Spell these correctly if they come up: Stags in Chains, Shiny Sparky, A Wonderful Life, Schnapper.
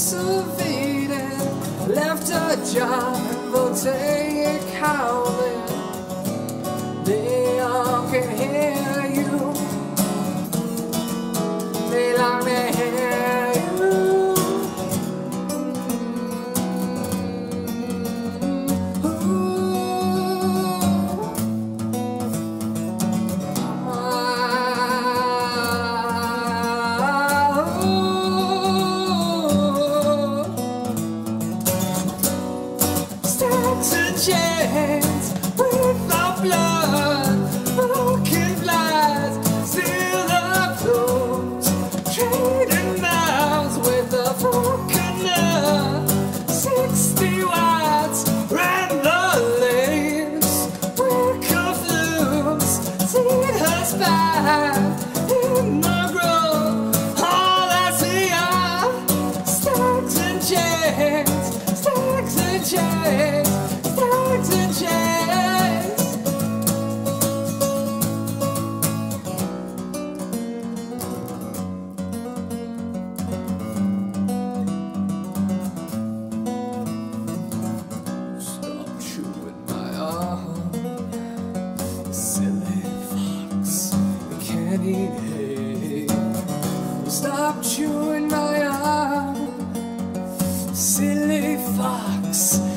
disobedient, left a job and will take howling. They all can hear you. They long to hear you. Stags in chains with our blood, broken flies, still our clothes, trading knives with a broken love. 60 watts ran the lanes, brick of looms, seen her spy in the grove. All I see are stags in chains, stags in chains. Hey, stop chewing my arm, silly fox.